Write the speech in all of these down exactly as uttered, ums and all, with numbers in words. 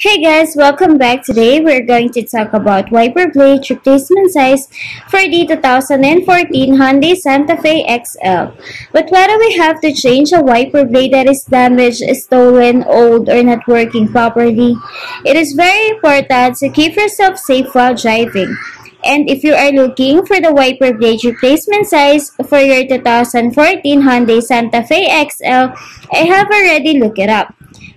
Hey guys, welcome back. Today we're going to talk about wiper blade replacement size for the two thousand fourteen Hyundai Santa Fe X L. But whether we have to change a wiper blade that is damaged, stolen, old, or not working properly, it is very important to keep yourself safe while driving. And if you are looking for the wiper blade replacement size for your two thousand fourteen Hyundai Santa Fe X L, I have already looked it up.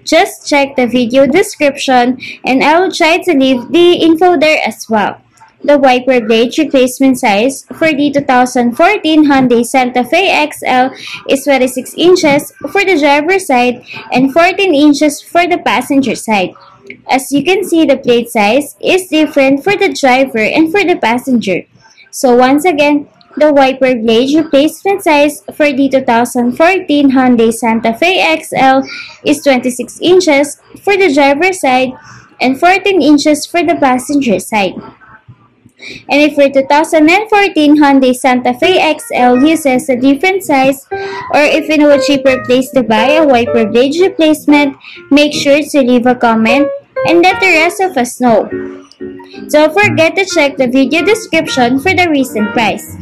Just check the video description and I will try to leave the info there as well. The wiper blade replacement size for the two thousand fourteen Hyundai Santa Fe X L is twenty-six inches for the driver's side and fourteen inches for the passenger side. As you can see, the blade size is different for the driver and for the passenger. So once again, the wiper blade replacement size for the two thousand fourteen Hyundai Santa Fe X L is twenty-six inches for the driver's side and fourteen inches for the passenger side. And if your two thousand fourteen Hyundai Santa Fe X L uses a different size, or if you know a cheaper place to buy a wiper blade replacement, make sure to leave a comment and let the rest of us know. Don't forget to check the video description for the recent price.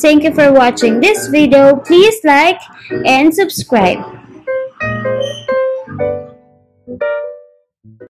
Thank you for watching this video. Please like and subscribe.